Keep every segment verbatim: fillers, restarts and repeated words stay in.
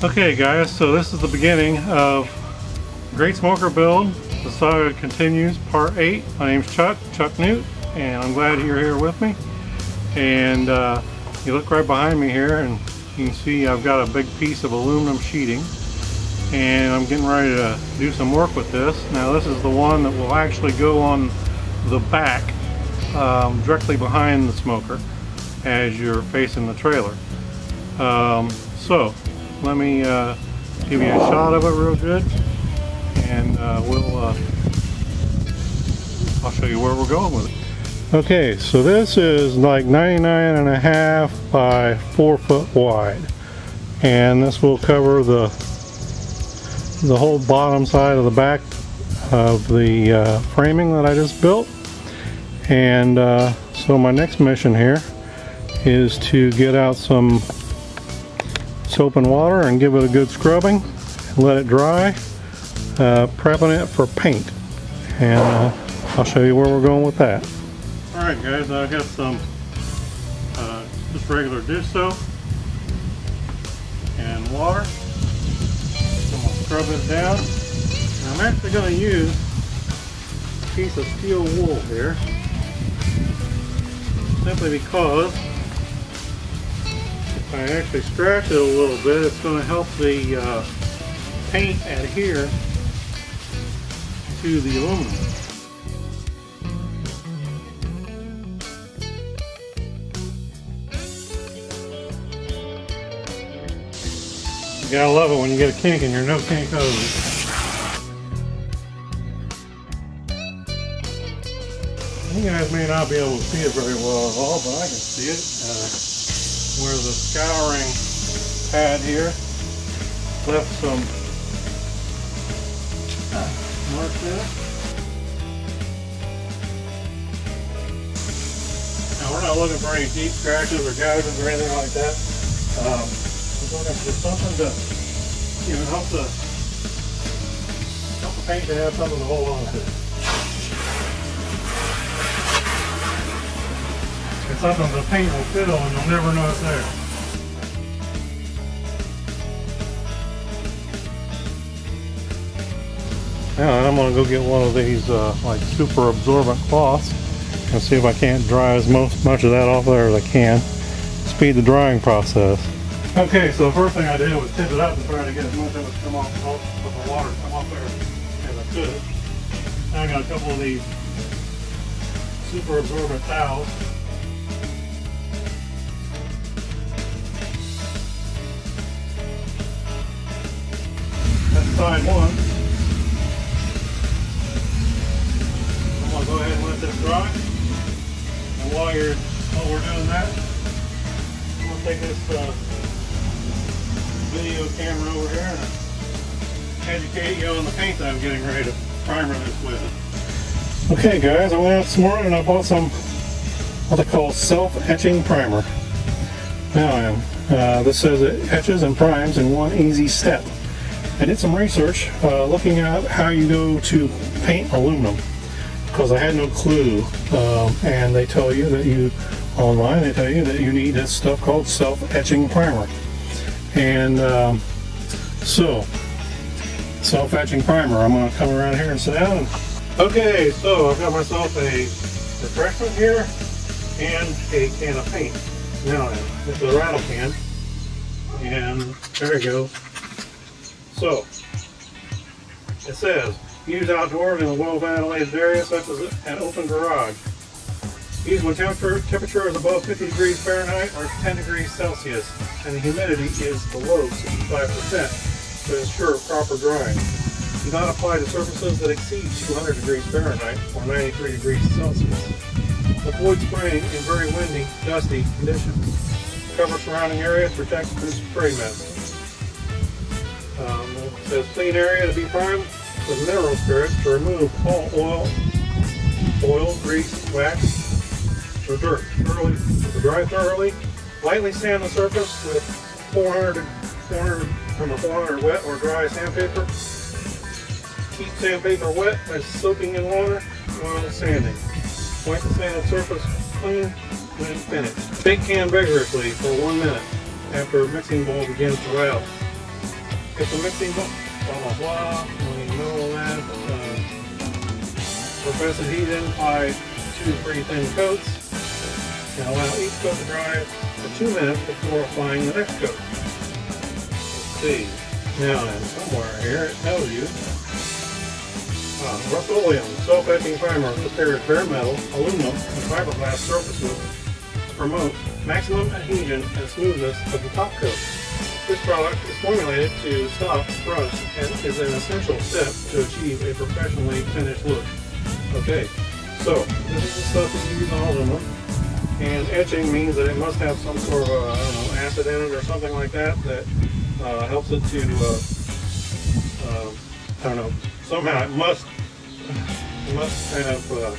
Okay guys, so this is the beginning of Great Smoker Build. The saga continues, part eight. My name's Chuck, Chuck Newt, and I'm glad you're here with me. And uh, you look right behind me here and you can see I've got a big piece of aluminum sheeting. And I'm getting ready to do some work with this. Now this is the one that will actually go on the back, um, directly behind the smoker as you're facing the trailer. Um, so. Let me uh, give you a shot of it real good, and uh, we'll uh, I'll show you where we're going with it. Okay, so this is like ninety-nine and a half by four foot wide, and this will cover the the whole bottom side of the back of the uh, framing that I just built. And uh, so my next mission here is to get out some soap and water and give it a good scrubbing, let it dry, uh, prepping it for paint, and uh, I'll show you where we're going with that. Alright guys, I've got some uh, just regular dish soap and water, so I'm going to scrub it down. And I'm actually going to use a piece of steel wool here, simply because I actually scratch it a little bit, it's going to help the uh, paint adhere to the aluminum. You gotta love it when you get a kink and you're no kink over it. You guys may not be able to see it very well at all, but I can see it. Uh, where the scouring pad here left some mark there. Now we're not looking for any deep scratches or gouges or anything like that. Um, we're looking for something to, you know, help the help the paint to have something to hold on to. It's something the paint will fit on, you'll never know it's there. Now I'm going to go get one of these uh, like super absorbent cloths and see if I can't dry as most, much of that off there as I can. Speed the drying process. Okay, so the first thing I did was tip it up and try to get as much of it come off with the water come off there as I could. Now I got a couple of these super absorbent towels. Side one. I'm going to go ahead and let this dry. And while, you're, while we're doing that, I'm going to take this uh, video camera over here and educate you on the paint that I'm getting ready to primer this with. Okay guys, I went out this morning and I bought some what they call self-etching primer. Now I am. Uh, this says it etches and primes in one easy step. I did some research uh, looking at how you go to paint aluminum, because I had no clue, um, and they tell you that you, online they tell you that you need this stuff called self-etching primer. And um, so, self-etching primer, I'm going to come around here and sit down. And, okay, so I've got myself a refreshment here and a can of paint. Now, it's a rattle can, and there you go. So, it says, use outdoors in a well-ventilated area such as an open garage. Use when temperature, temperature is above fifty degrees Fahrenheit or ten degrees Celsius, and the humidity is below sixty-five percent to ensure proper drying. Do not apply to surfaces that exceed two hundred degrees Fahrenheit or ninety-three degrees Celsius. Avoid spraying in very windy, dusty conditions. Cover surrounding areas, protect from spray mist. Um, it says clean area to be primed with mineral spirits to remove all oil, oil, grease, wax, or dirt. Thoroughly, dry thoroughly. Lightly sand the surface with four hundred, four hundred, four hundred wet or dry sandpaper. Keep sandpaper wet by soaking in water while sanding. Wipe the sanded surface clean when finished. Shake can vigorously for one minute after mixing bowl begins to rattle. que tú le tengo Guanajuato, Nolan, Professor Heaton by two pretty thin coats, and allow each coat to dry for two minutes before applying the next coat. Let's see. Now then, somewhere here it tells you uh, Rust-Oleum, self-etching primer prepares bare metal, aluminum, and fiberglass surfaces to promote maximum adhesion and smoothness of the top coat. This product is formulated to stop rust and is an essential step to achieve a professionally finished look. Okay, so this is the stuff that you use on aluminum, and etching means that it must have some sort of uh, I don't know, acid in it or something like that that uh, helps it to, uh, uh, I don't know, somehow it must, it must have, uh,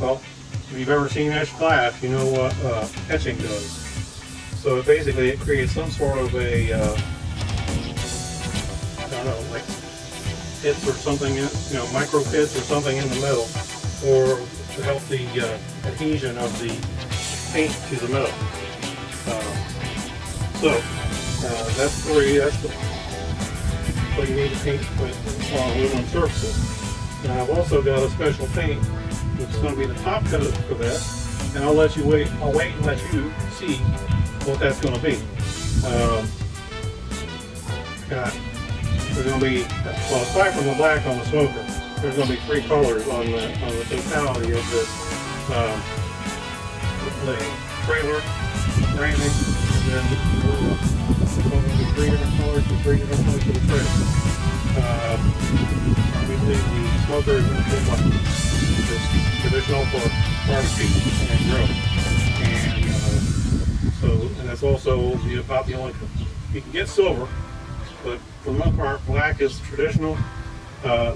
well, if you've ever seen etched glass, you know what uh, etching does. So basically it creates some sort of a, uh, I don't know, like pits or something, in, you know, micro pits or something in the metal, or to help the uh, adhesion of the paint to the metal. Uh, so uh, that's three, that's the, what you need to paint with on aluminum surfaces. And I've also got a special paint, which is going to be the top coat for that, and I'll let you wait, I'll wait and let you see what that's going to be. Um, got, there's going to be, well, aside from the black on the smoker, there's going to be three colors on the, on the totality of this um, the trailer framing, and then going to be three different colors and three different colors for the trailer. Um, obviously, the smoker is going to take one, just traditional for barbecue and grill. And uh, So, and that's also the, about the only, you can get silver, but for the most part, black is traditional uh,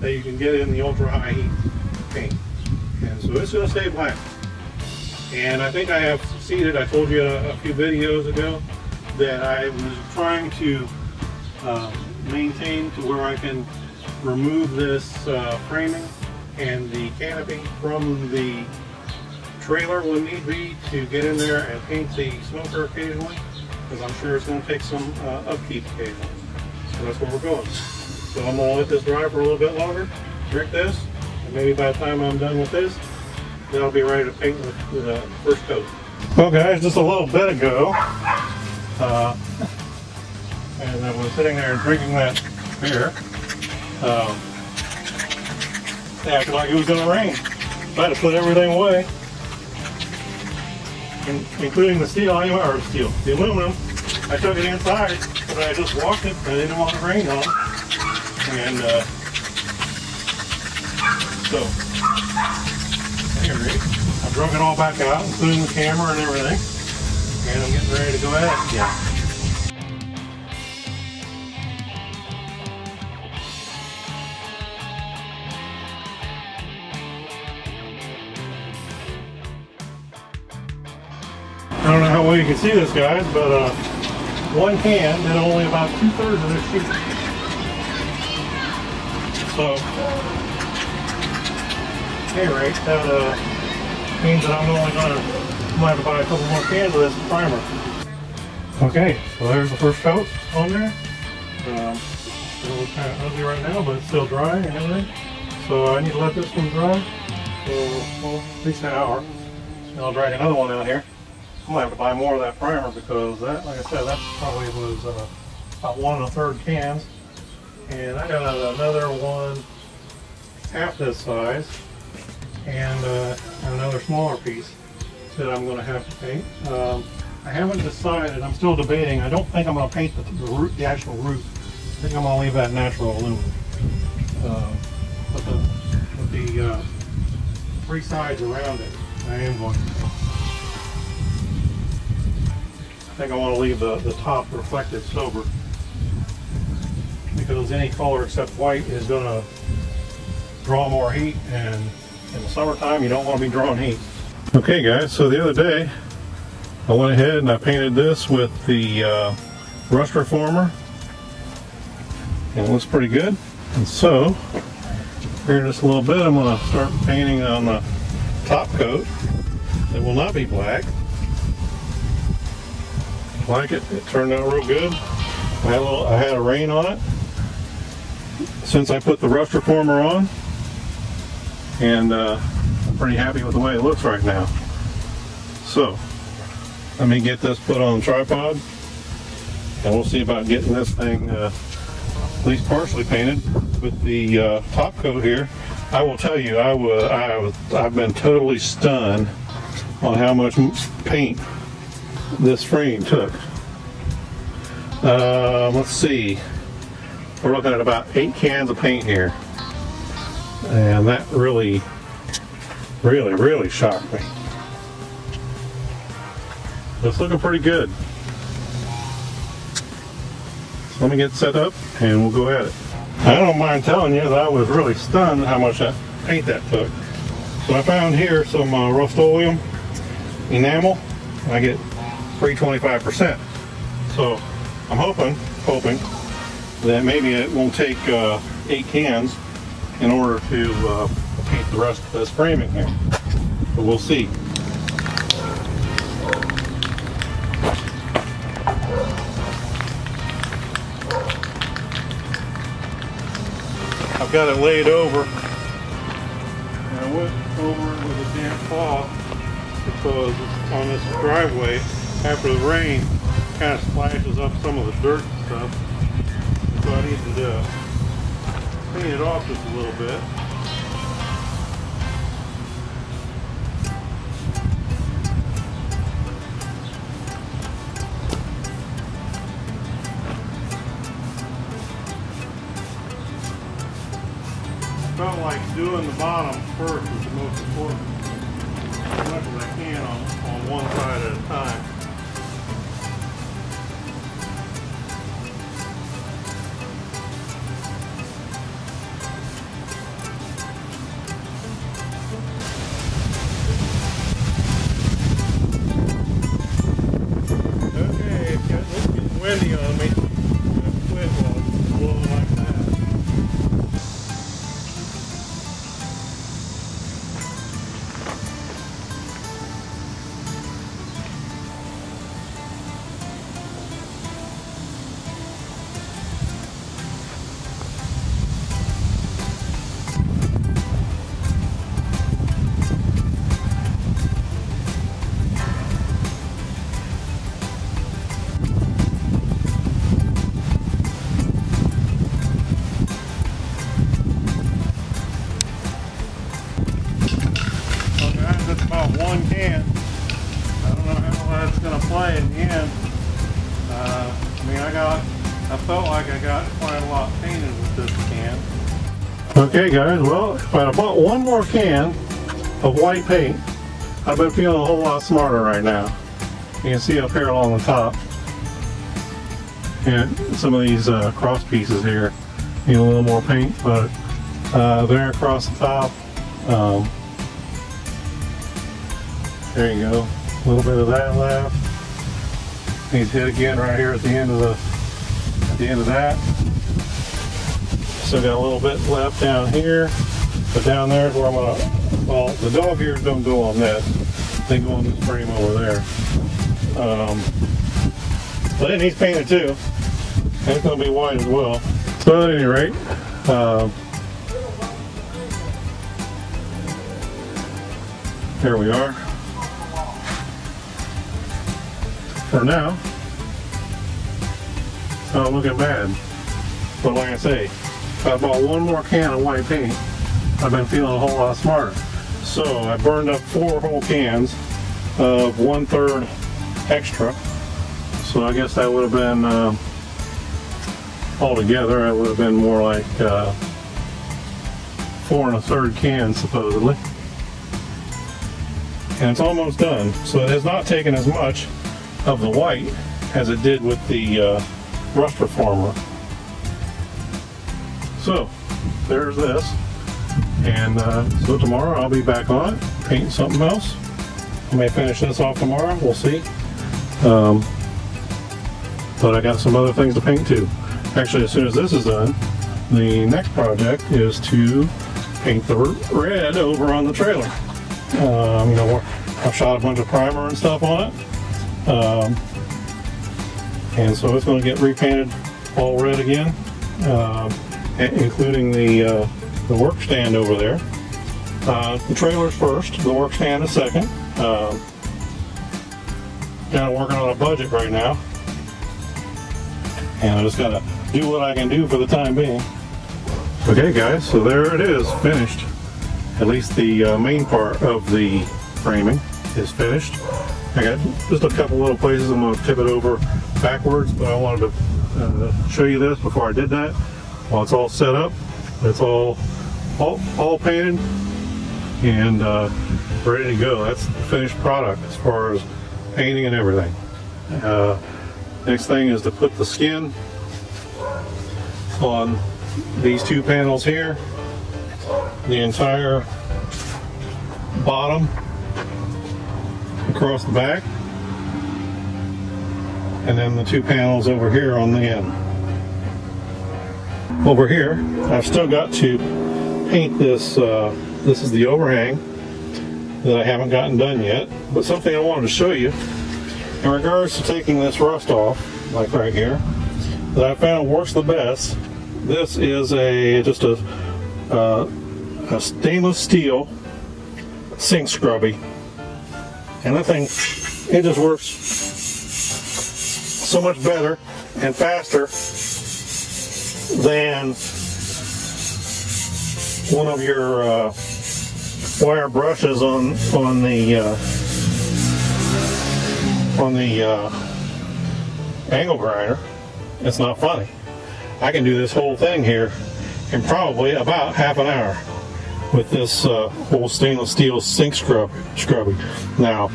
that you can get in the ultra high heat paint. And so it's going to stay black. And I think I have succeeded. I told you a, a few videos ago that I was trying to uh, maintain to where I can remove this uh, framing and the canopy from the trailer will need be to get in there and paint the smoker occasionally, because I'm sure it's going to take some uh, upkeep occasionally. So that's where we're going. So I'm going to let this dry for a little bit longer, drink this, and maybe by the time I'm done with this, then I'll be ready to paint the, the first coat. Well guys, just a little bit ago, uh, as I was sitting there drinking that beer, um, it acted like it was going to rain. So I had to put everything away, including the steel, or steel, the aluminum. I took it inside, but I just walked it, I didn't want to rain on it. And uh, so, here it is. I broke it all back out, including the camera and everything. And I'm getting ready to go at it again. I don't know how well you can see this, guys, but uh, one can did only about two thirds of this sheet. So, at any rate, that uh, means that I'm only going to might have to buy a couple more cans of this primer. Okay, so there's the first coat on there. Um, it looks kind of ugly right now, but it's still dry and everything. So I need to let this one dry for well, at least an hour, and I'll drag another one out here. I'm going to have to buy more of that primer because that, like I said, that probably was uh, about one and a third cans. And I got another one half this size and uh, another smaller piece that I'm going to have to paint. Um, I haven't decided, I'm still debating. I don't think I'm going to paint the, the, root, the actual root. I think I'm going to leave that natural aluminum. Uh, but the, with the uh, three sides around it, I am going to. I think I want to leave the, the top reflected silver, because any color except white is going to draw more heat, and in the summertime you don't want to be drawing heat. Okay guys, so the other day I went ahead and I painted this with the uh, rust reformer, and it looks pretty good. And so here in just a little bit I'm going to start painting on the top coat. It will not be black. Like it, it turned out real good. I had a, little, I had a rain on it since I put the rust reformer on, and uh, I'm pretty happy with the way it looks right now. So let me get this put on the tripod, and we'll see about getting this thing uh, at least partially painted with the uh, top coat here. I will tell you, I was, I was, I've been totally stunned on how much paint this frame took. Uh, let's see, we're looking at about eight cans of paint here, and that really, really, really shocked me. It's looking pretty good. So let me get set up and we'll go at it. I don't mind telling you that I was really stunned how much that paint that took. So I found here some uh, Rust-Oleum enamel, and I get free twenty-five percent. So I'm hoping, hoping that maybe it won't take uh, eight cans in order to uh, paint the rest of this framing here. But we'll see. I've got it laid over, and I went over it with a damp cloth because on this driveway, after the rain, it kind of splashes up some of the dirt and stuff. So I need to uh, clean it off just a little bit. Felt like doing the bottom first was the most important, as much as I can on, on one side at a time. Okay, it's getting windy on me. One can. I don't know how well that's going to play in the end. Uh, I mean, I got, I felt like I got quite a lot painted with this can. Okay, guys, well, if I bought one more can of white paint, I've been feeling a whole lot smarter right now. You can see up here along the top, and some of these uh, cross pieces here need a little more paint, but uh, there across the top. Um, There you go. A little bit of that left. He's hit again right here at the end of the at the end of that. Still got a little bit left down here, but down there is where I'm gonna. Well, the dog ears don't go on this. They go on this frame over there. Um, but it needs painted too. And it's gonna be white as well. So at any rate. Um, here we are. For now, it's not looking bad. But like I say, if I bought one more can of white paint, I've been feeling a whole lot smarter. So I burned up four whole cans of one third extra. So I guess that would have been, uh, altogether, it would have been more like uh, four and a third cans supposedly. And it's almost done. So it has not taken as much of the white as it did with the uh, rust reformer. So there's this, and uh, so tomorrow I'll be back on it, painting something else. I may finish this off tomorrow, we'll see. Um, but I got some other things to paint too. Actually, as soon as this is done, the next project is to paint the red over on the trailer. Um, you know, I've shot a bunch of primer and stuff on it. Um, and so it's going to get repainted all red again, uh, including the, uh, the work stand over there. Uh, the trailer's first, the work stand is second. Uh, kind of working on a budget right now, and I just gotta do what I can do for the time being. Okay guys, so there it is, finished. At least the uh, main part of the framing is finished. I got just a couple little places I'm going to tip it over backwards, but I wanted to uh, show you this before I did that. While it's all set up, it's all all, all painted and uh, ready to go. That's the finished product as far as painting and everything. Uh, next thing is to put the skin on these two panels here, the entire bottom across the back, and then the two panels over here on the end. Over here, I've still got to paint this. Uh, this is the overhang that I haven't gotten done yet, but something I wanted to show you in regards to taking this rust off, like right here, that I found works the best. This is a just a, uh, a stainless steel sink scrubby, and that thing, it just works so much better and faster than one of your uh, wire brushes on on the uh, on the uh, angle grinder. It's not funny. I can do this whole thing here in probably about half an hour with this uh, whole stainless steel sink scrub scrubby. Now,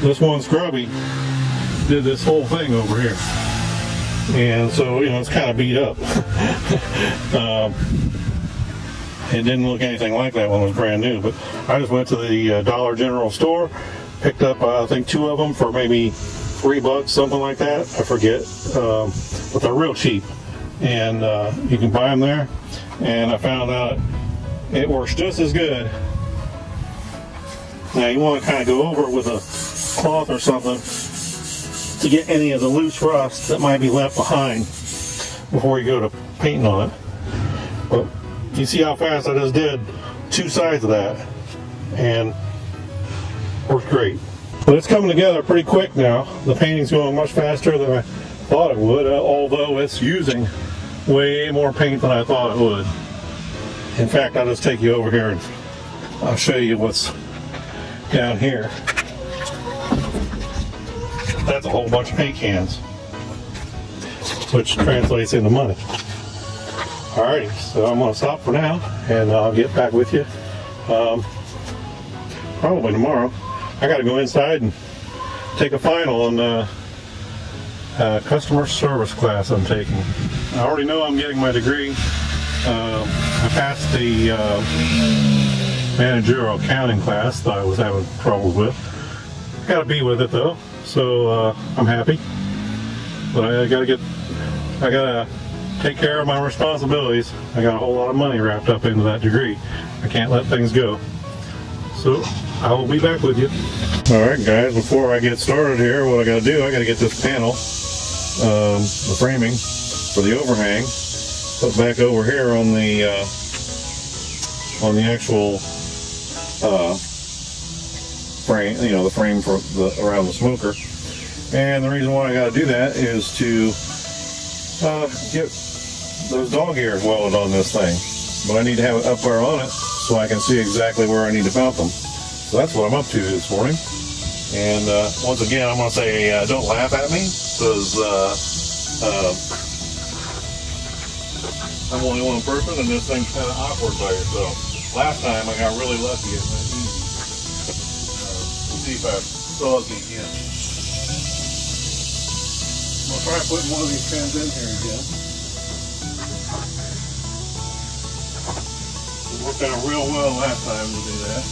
this one scrubby did this whole thing over here, and so you know it's kind of beat up. um, it didn't look anything like that when it was brand new. But I just went to the uh, Dollar General store, picked up uh, I think two of them for maybe three bucks, something like that. I forget, um, but they're real cheap. And uh, you can buy them there, and I found out it works just as good. Now you want to kind of go over it with a cloth or something to get any of the loose rust that might be left behind before you go to painting on it. But you see how fast I just did two sides of that, and worked great. But it's coming together pretty quick now. The painting's going much faster than I thought it would, although it's using way more paint than I thought it would. In fact, I'll just take you over here and I'll show you what's down here. That's a whole bunch of paint cans, which translates into money. Alrighty, so I'm going to stop for now, and I'll get back with you um, probably tomorrow. I got to go inside and take a final on uh, Uh, customer service class I'm taking. I already know I'm getting my degree. Uh, I passed the uh, managerial accounting class that I was having trouble with. Got to be with it though, so uh, I'm happy. But I gotta get, I gotta take care of my responsibilities. I got a whole lot of money wrapped up into that degree. I can't let things go. So I will be back with you. All right, guys. Before I get started here, what I gotta do? I gotta get this panel. Um, the framing for the overhang, put back over here on the uh, on the actual uh, frame, you know, the frame for the around the smoker. And the reason why I got to do that is to uh, get those dog ears welded on this thing. But I need to have it up there on it so I can see exactly where I need to mount them. So that's what I'm up to this morning. And uh, once again, I'm going to say, uh, don't laugh at me, because uh, uh, I'm only one person, and this thing's kind of awkward by yourself. Last time, I got really lucky. It's not easy. Uh, let's see if I'm so lucky again. I'm going to try putting one of these pins in here again. It worked out real well last time to do that.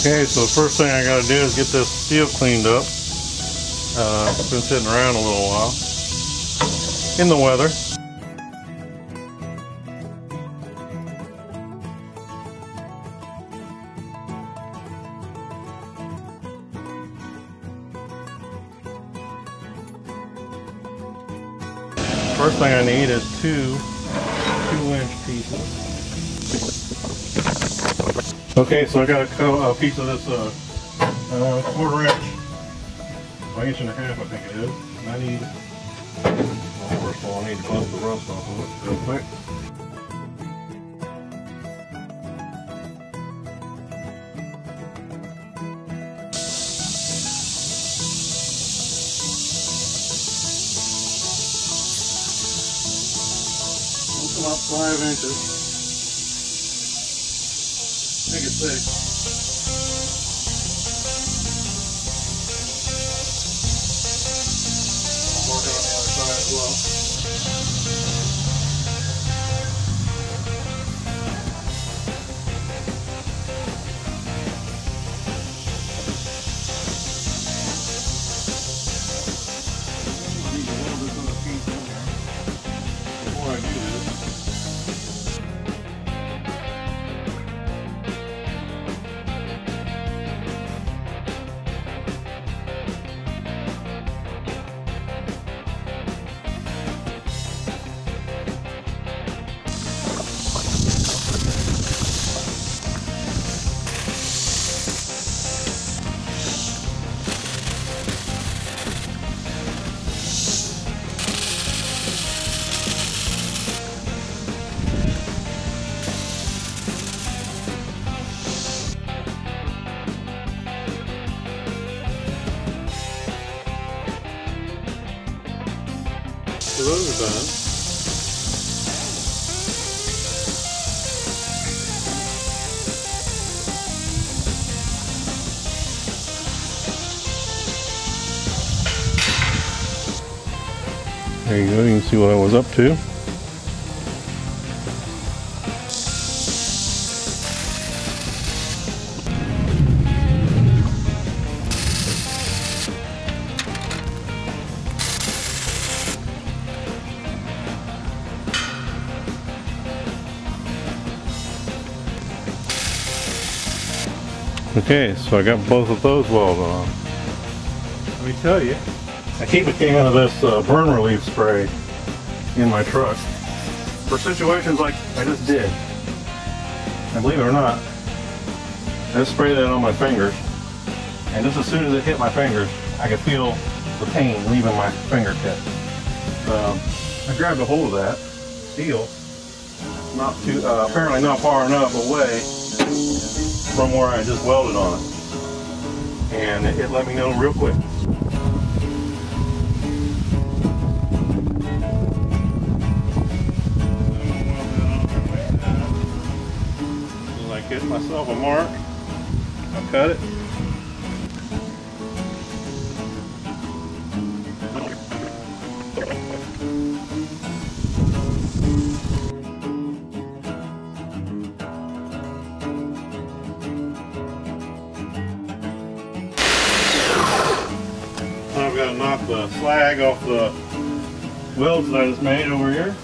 Okay, so the first thing I gotta do is get this steel cleaned up. Uh, it's been sitting around a little while in the weather. First thing I need is two two-inch pieces. Okay, so I got a piece of this uh, uh, quarter-inch, well, inch and a half, I think it is. And I need, well, first of all, I need to bust the rust off of it real quick. About five inches. Make it thick. I'm working on the other side as well. I need to weld this other piece in there before I do this. So those are done. There you go, you can see what I was up to. Okay, so I got both of those welded on. Let me tell you, I keep a can of this uh, burn relief spray in my truck for situations like I just did. And believe it or not, I spray that on my fingers, and just as soon as it hit my fingers, I could feel the pain leaving my fingertips. Um, I grabbed a hold of that steel, not too uh, apparently not far enough away from where I just welded on it, and it, it let me know real quick. So I get myself a mark, I'll cut it. I've got to knock the slag off the welds that I just made over here.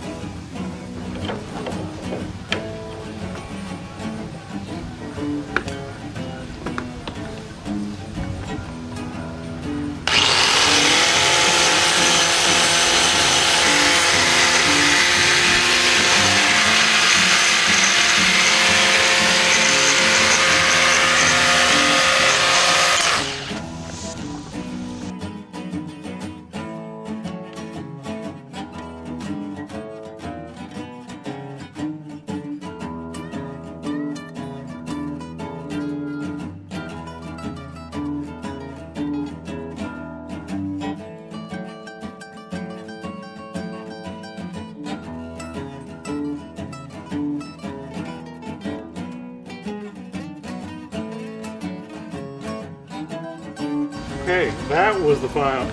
Okay, that was the final.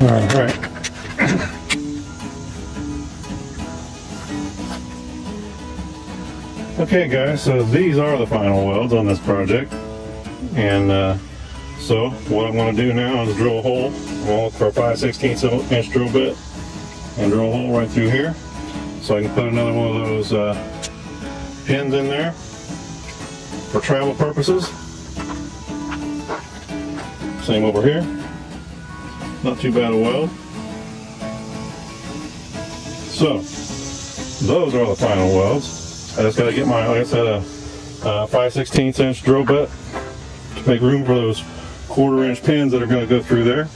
All right. Okay guys, so these are the final welds on this project, and uh, so what I'm going to do now is drill a hole. I'm going to look for a five sixteenths inch drill bit and drill a hole right through here so I can put another one of those uh, pins in there for travel purposes. Same over here, not too bad a weld. So those are the final welds. I just got to get my, like I said, a, a five sixteenths inch drill bit to make room for those quarter inch pins that are going to go through there.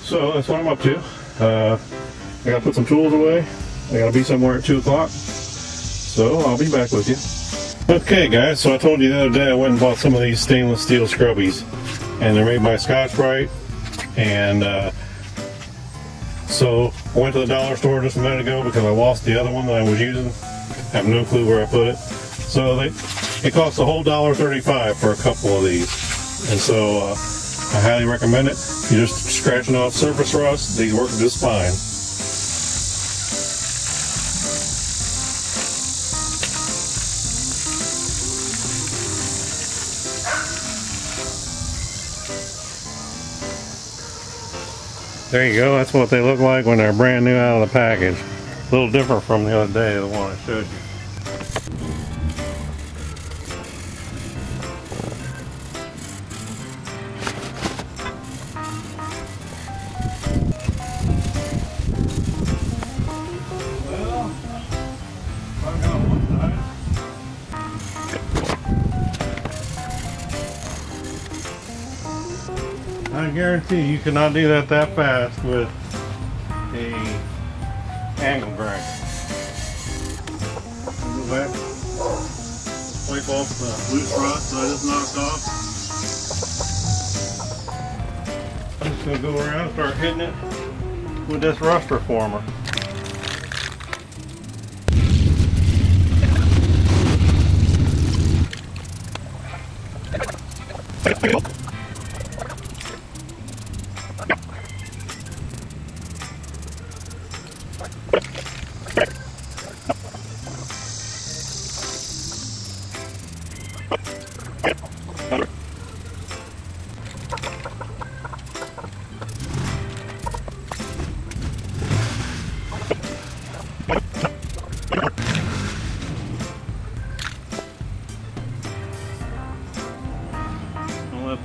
So that's what I'm up to. Uh, I got to put some tools away. I got to be somewhere at two o'clock. So I'll be back with you. Okay guys, so I told you the other day I went and bought some of these stainless steel scrubbies. And they're made by Scotch-Brite. And uh, so I went to the dollar store just a minute ago because I lost the other one that I was using. I have no clue where I put it. So they, it costs a whole dollar thirty-five for a couple of these. And so uh, I highly recommend it. You're just scratching off surface rust, these work just fine. There you go, that's what they look like when they're brand new out of the package. A little different from the other day, the one I showed you. I guarantee you cannot do that that fast with a angle grinder. Go back, wipe off the loose rust that I just knocked off. I'm just going to go around and start hitting it with this rust reformer.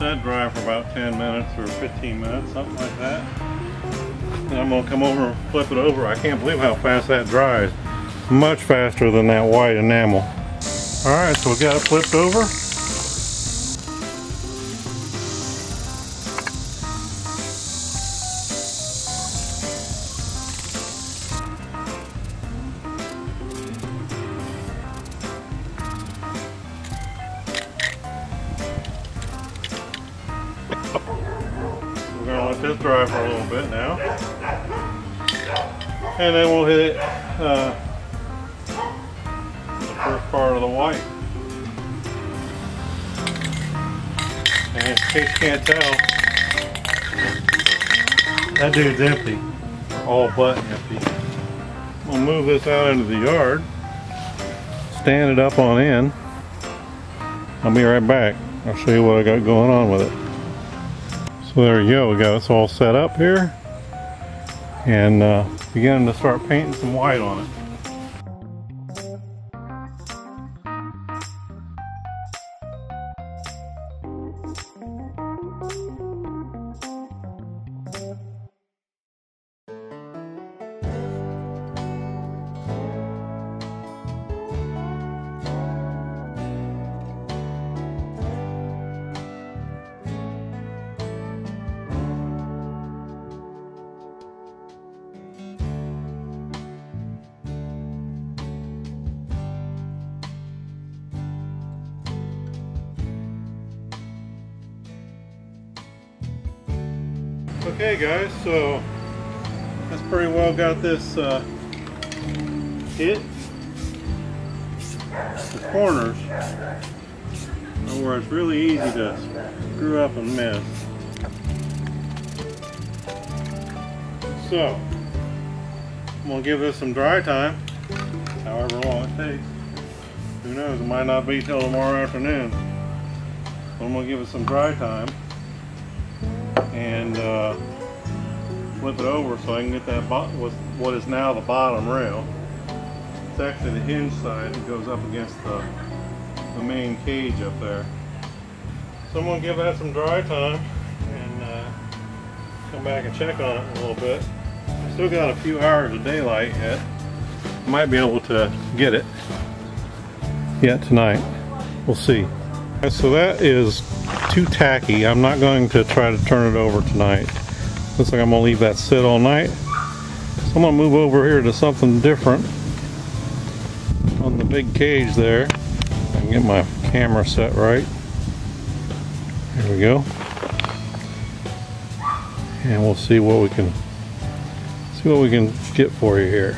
That dry for about ten minutes or fifteen minutes, something like that. And I'm gonna come over and flip it over. I can't believe how fast that dries. Much faster than that white enamel. All right, so we got it flipped over. This dry for a little bit now, and then we'll hit uh, the first part of the white. And in case you can't tell, that dude's empty, all but empty. We'll move this out into the yard, stand it up on end. I'll be right back. I'll show you what I got going on with it. So there you go, we got this all set up here, and uh, beginning to start painting some white on it. Okay guys, so that's pretty well got this uh, hit. The corners are where it's really easy to screw up and miss. So I'm gonna give this some dry time, however long it takes. Who knows, it might not be till tomorrow afternoon. So I'm gonna give it some dry time and uh, flip it over so I can get that bottom, what is now the bottom rail. It's actually the hinge side that goes up against the, the main cage up there. So I'm gonna give that some dry time and uh, come back and check on it a little bit. I still got a few hours of daylight yet. I might be able to get it yet tonight. We'll see. So that is too tacky. I'm not going to try to turn it over tonight. Looks like I'm gonna leave that sit all night. So I'm gonna move over here to something different on the big cage there. I can get my camera set right. There we go. And we'll see what we can see what we can get for you here.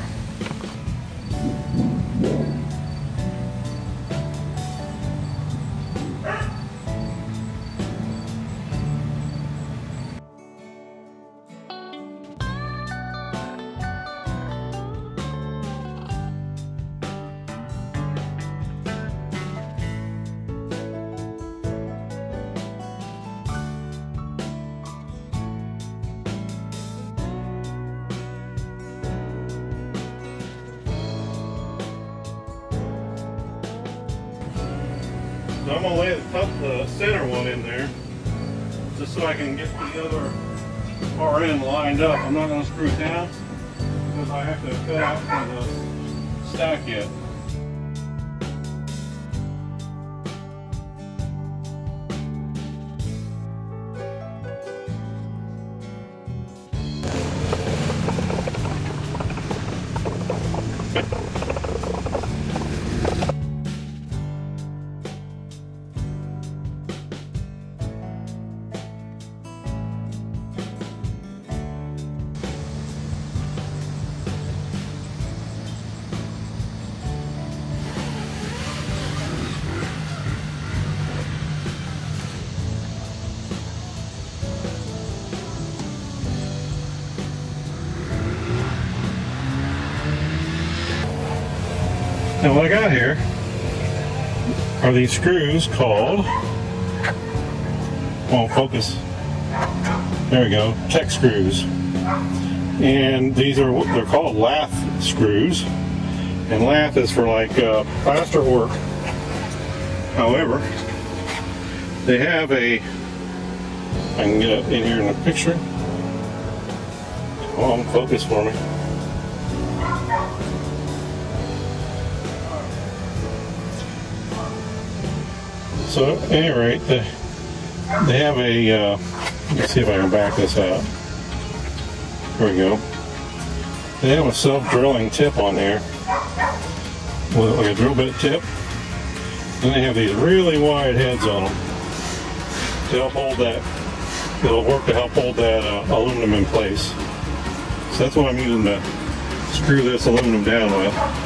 So I'm going to lay the, top, the center one in there, just so I can get the other far end lined up. I'm not going to screw it down, because I have to cut out from the stack yet. Now what I got here are these screws called, won't focus, there we go, check screws. And these are, they're called lath screws, and lath is for like uh, plaster work. However, they have a, I can get up in here in the picture, oh, focus for me. So at any rate, they, they have a, uh, let's see if I can back this out, there we go, they have a self-drilling tip on here, with like a drill bit tip, and they have these really wide heads on them to help hold that, it'll work to help hold that uh, aluminum in place. So that's what I'm using to screw this aluminum down with.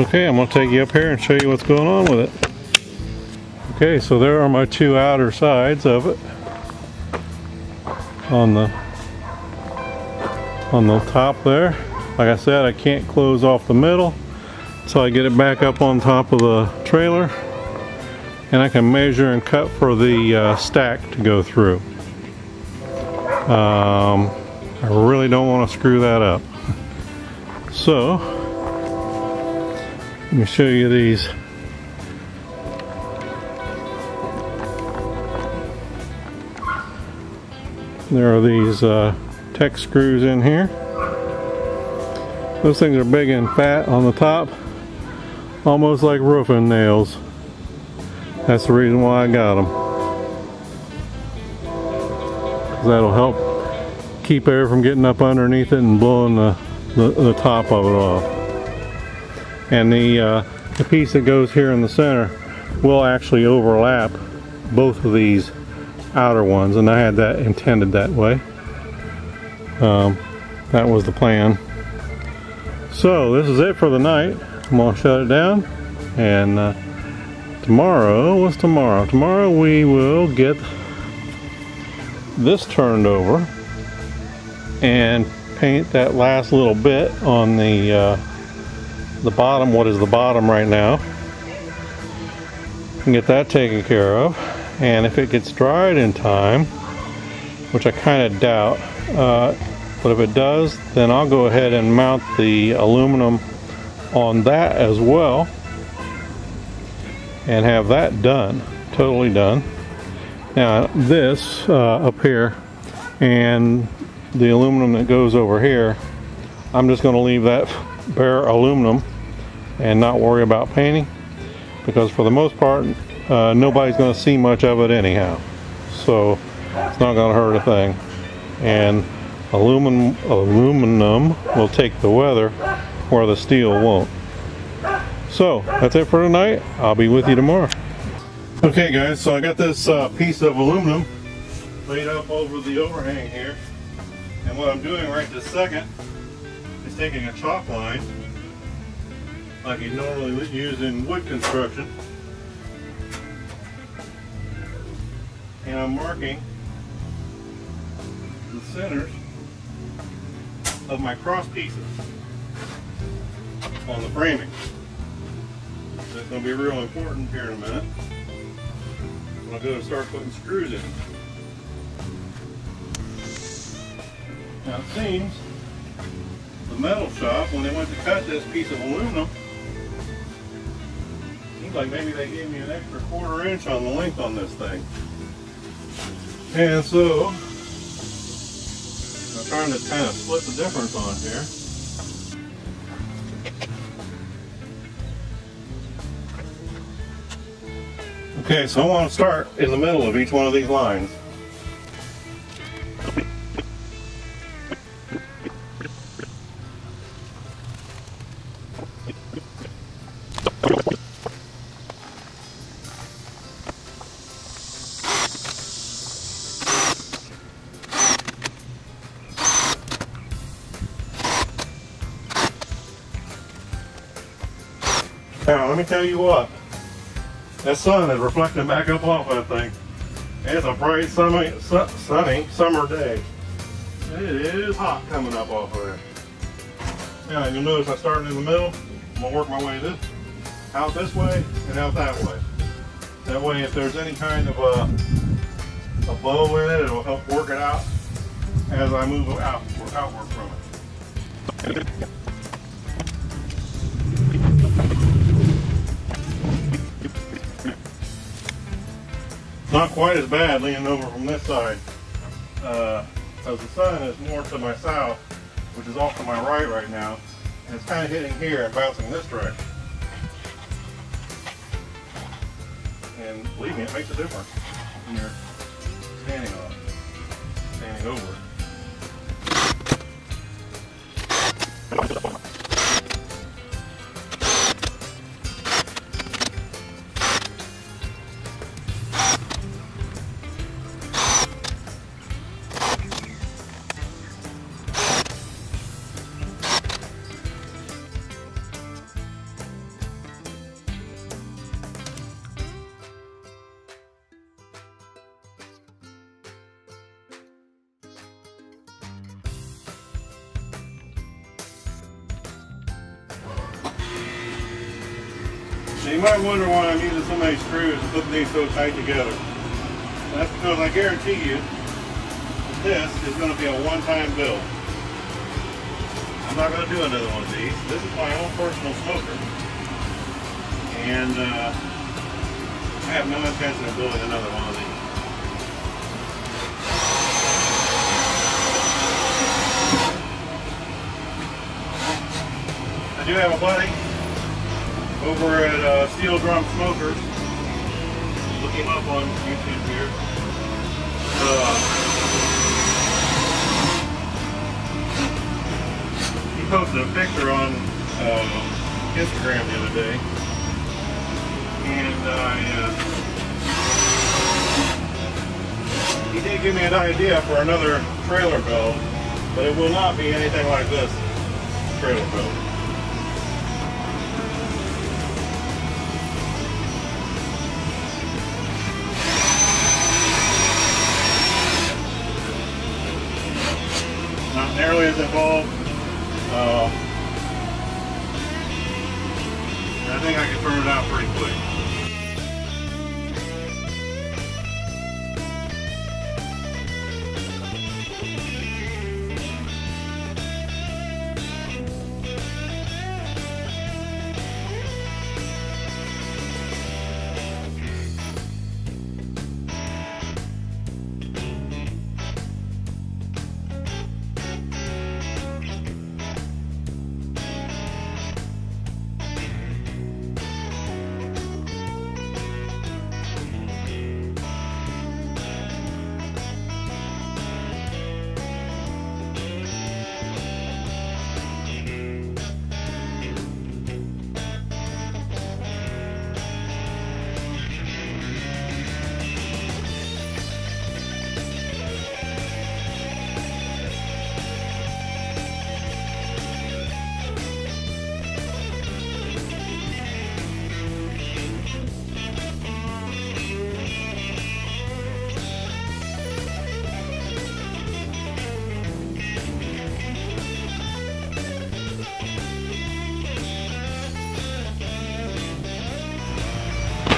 Okay, I'm going to take you up here and show you what's going on with it. Okay, so there are my two outer sides of it. On the on the top there. Like I said, I can't close off the middle, so I get it back up on top of the trailer, and I can measure and cut for the uh, stack to go through. Um, I really don't want to screw that up. So, let me show you these. There are these uh, tech screws in here. Those things are big and fat on the top, almost like roofing nails. That's the reason why I got them. That'll help keep air from getting up underneath it and blowing the The, the top of it off. And the, uh, the piece that goes here in the center will actually overlap both of these outer ones, and I had that intended that way. Um, that was the plan. So this is it for the night. I'm gonna shut it down, and uh, tomorrow, what's tomorrow? Tomorrow we will get this turned over and paint that last little bit on the uh, the bottom, what is the bottom right now, and get that taken care of. And if it gets dried in time, which I kind of doubt, uh, but if it does, then I'll go ahead and mount the aluminum on that as well and have that done, totally done. Now this uh, up here and the aluminum that goes over here, I'm just going to leave that bare aluminum and not worry about painting, because for the most part uh, nobody's going to see much of it anyhow, so it's not going to hurt a thing. And aluminum aluminum will take the weather where the steel won't. So that's it for tonight. I'll be with you tomorrow. Okay guys, so I got this uh, piece of aluminum laid up over the overhang here. And what I'm doing right this second is taking a chalk line, like you normally use in wood construction, and I'm marking the centers of my cross pieces on the framing. That's going to be real important here in a minute when I go to start putting screws in. Now it seems the metal shop, when they went to cut this piece of aluminum, seems like maybe they gave me an extra quarter inch on the length on this thing. And so, I'm trying to kind of split the difference on here. Okay, so I want to start in the middle of each one of these lines. Now, let me tell you what, that sun is reflecting back up off that thing. It's a bright, sunny, su sunny summer day. It is hot coming up off of there. Now, you'll notice I started in the middle. I'm going to work my way this, out this way and out that way. That way, if there's any kind of a, a bow in it, it'll help work it out as I move out, outward from it. Not quite as bad leaning over from this side, uh, because the sun is more to my south, which is off to my right right now, and it's kind of hitting here and bouncing this direction. And believe me, it makes a difference when you're standing on it, standing over it. Now you might wonder why I'm using so many screws and putting these so tight together. That's because I guarantee you that this is going to be a one-time build. I'm not going to do another one of these. This is my own personal smoker. And uh, I have no intention of building another one of these. I do have a buddy over at uh, Steel Drum Smokers. Look him up on YouTube here. Uh, he posted a picture on uh, Instagram the other day, and I uh, he did give me an idea for another trailer build, but it will not be anything like this trailer build. Nearly as involved. Uh, I think I can turn it out pretty quick.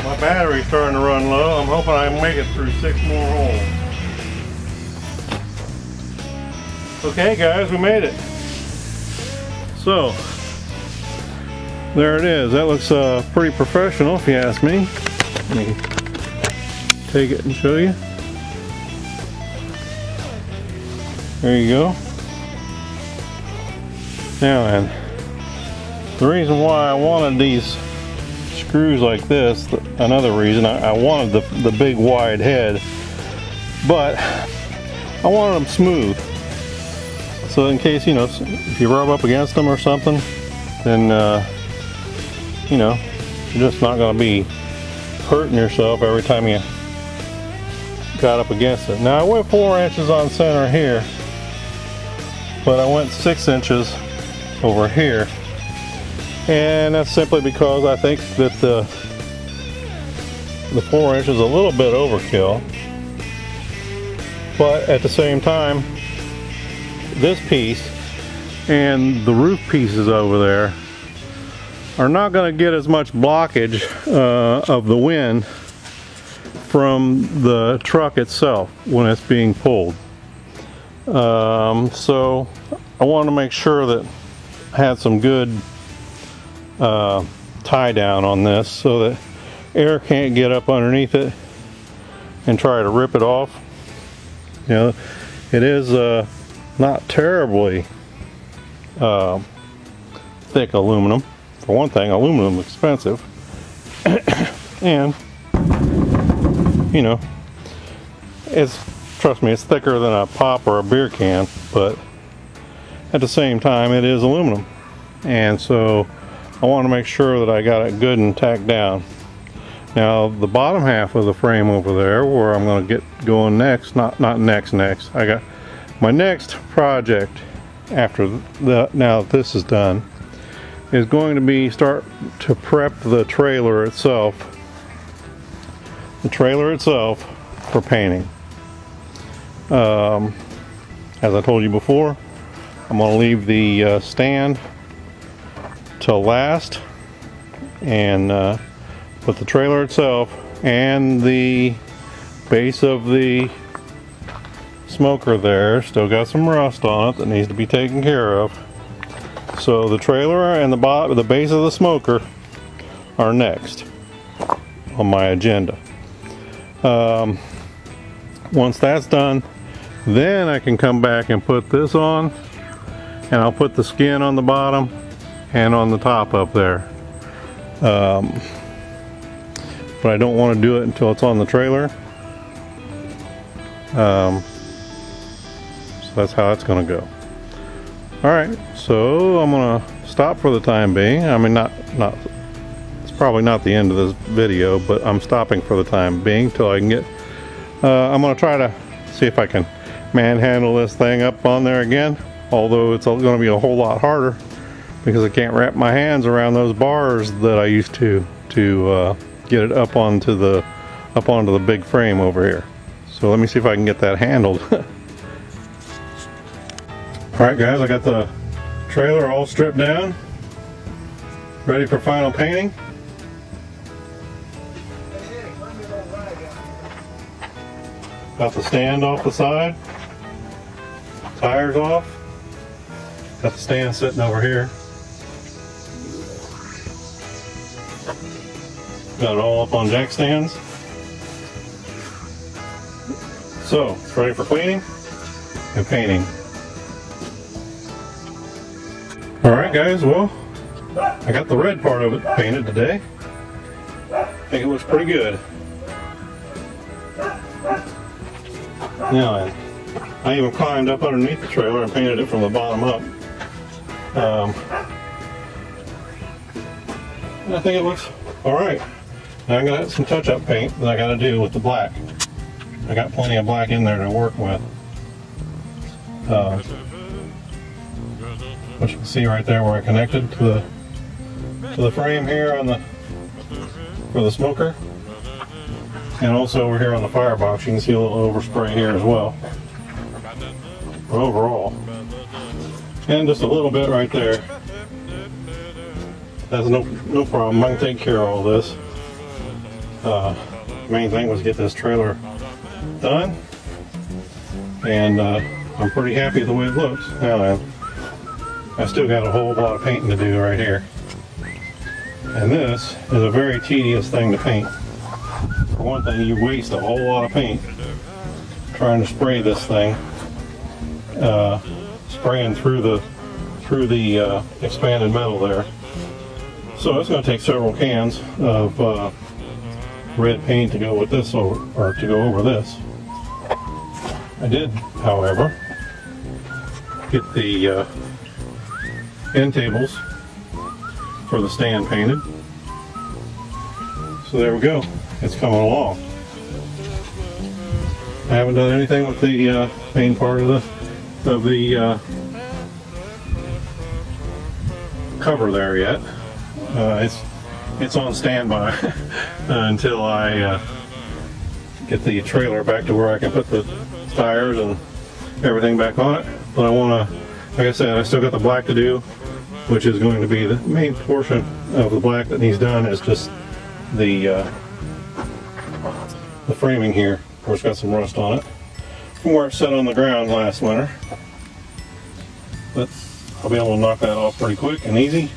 My battery's starting to run low. I'm hoping I can make it through six more holes. Okay guys, we made it. So, there it is. That looks uh, pretty professional if you ask me. Let me take it and show you. There you go. Now then, the reason why I wanted these screws like this, another reason I, I wanted the, the big wide head, but I wanted them smooth, so in case, you know, if you rub up against them or something, then uh, you know, you're just not going to be hurting yourself every time you got up against it. Now I went four inches on center here, but I went six inches over here. And that's simply because I think that the the four inch is a little bit overkill, but at the same time, this piece and the roof pieces over there are not going to get as much blockage uh, of the wind from the truck itself when it's being pulled. Um, so I wanted to make sure that I had some good Uh, tie down on this so that air can't get up underneath it and try to rip it off. You know, it is uh, not terribly uh, thick aluminum. For one thing, aluminum is expensive, and you know, it's, trust me, it's thicker than a pop or a beer can, but at the same time it is aluminum, and so I want to make sure that I got it good and tacked down. Now the bottom half of the frame over there, where I'm going to get going next, not not next next. I got my next project after the now that this is done is going to be start to prep the trailer itself, the trailer itself for painting. Um, as I told you before, I'm going to leave the uh, stand till last, and uh, But the trailer itself and the base of the smoker there still got some rust on it that needs to be taken care of. So the trailer and the bot the base of the smoker are next on my agenda. Um, once that's done, then I can come back and put this on, and I'll put the skin on the bottom and on the top up there. Um, but I don't want to do it until it's on the trailer. Um, so that's how it's going to go. Alright, so I'm going to stop for the time being. I mean, not, not, it's probably not the end of this video, but I'm stopping for the time being till I can get, uh, I'm going to try to see if I can manhandle this thing up on there again, although it's going to be a whole lot harder because I can't wrap my hands around those bars that I used to, to uh, get it up onto the, up onto the big frame over here. So let me see if I can get that handled. Alright guys, I got the trailer all stripped down, ready for final painting. Got the stand off the side, tires off, got the stand sitting over here. Got it all up on jack stands. So, it's ready for cleaning and painting. Alright guys, well, I got the red part of it painted today. I think it looks pretty good. Now, I, I even climbed up underneath the trailer and painted it from the bottom up. Um, I think it looks alright. Now I got some touch-up paint that I got to do with the black. I got plenty of black in there to work with. Uh, Which you can see right there where I connected to the to the frame here on the for the smoker, and also over here on the firebox you can see a little overspray here as well. But overall, and just a little bit right there. That's no no problem. I can take care of all this. Uh, main thing was get this trailer done, and uh, I'm pretty happy with the way it looks now. I still got a whole lot of painting to do right here. And this is a very tedious thing to paint. For one thing, you waste a whole lot of paint trying to spray this thing, uh, spraying through the through the uh, expanded metal there. So it's going to take several cans of uh, red paint to go with this over, or to go over this. I did, however, get the uh, end tables for the stand painted. So there we go. It's coming along. I haven't done anything with the uh, main part of the of the uh, cover there yet. Uh, it's it's on standby until I uh, get the trailer back to where I can put the tires and everything back on it. But I want to, like I said, I still got the black to do, which is going to be the main portion of the black that needs done is just the uh, the framing here. Of course, got some rust on it from where it sat on the ground last winter, but I'll be able to knock that off pretty quick and easy.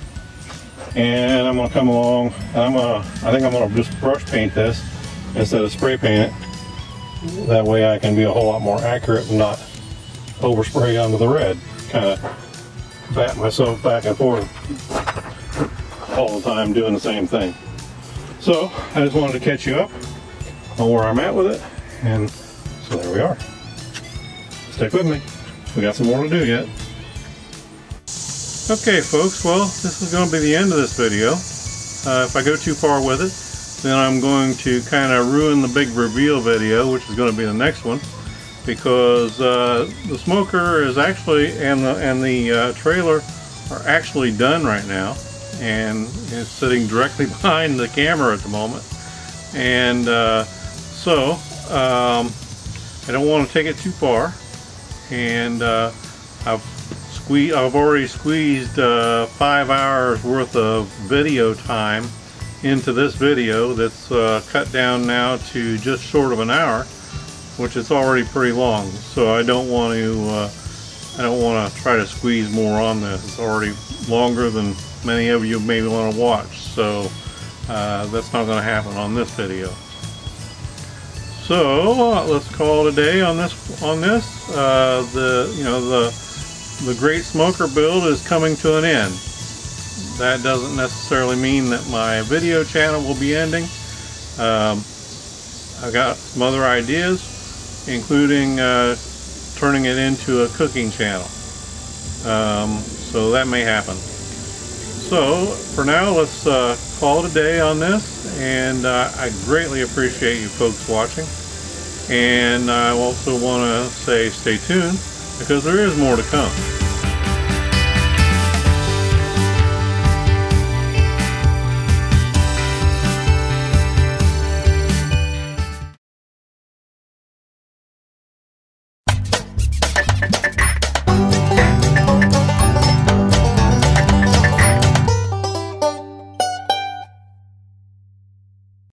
And I'm gonna come along. And I'm gonna, I think I'm gonna just brush paint this instead of spray paint it. That way, I can be a whole lot more accurate and not overspray onto the red. Kind of bat myself back and forth all the time doing the same thing. So I just wanted to catch you up on where I'm at with it, and so there we are. Stick with me, we got some more to do yet. Okay folks, well, this is going to be the end of this video. Uh, if I go too far with it, then I'm going to kind of ruin the big reveal video, which is going to be the next one. Because uh, the smoker is actually, and the, and the uh, trailer are actually done right now, and it's sitting directly behind the camera at the moment. And uh, so um, I don't want to take it too far, and uh, I've squeezed, I've already squeezed uh, five hours worth of video time into this video that's uh, cut down now to just short of an hour, which is already pretty long, so I don't want to uh, I don't want to try to squeeze more on this. It's already longer than many of you maybe want to watch, so uh, that's not going to happen on this video. So uh, let's call it a day on this. On this, uh, the you know the the Great Smoker build is coming to an end. That doesn't necessarily mean that my video channel will be ending. Um, I've got some other ideas, including uh, turning it into a cooking channel. Um, so that may happen. So for now, let's uh, call it a day on this, and uh, I greatly appreciate you folks watching. And I also want to say stay tuned, because there is more to come.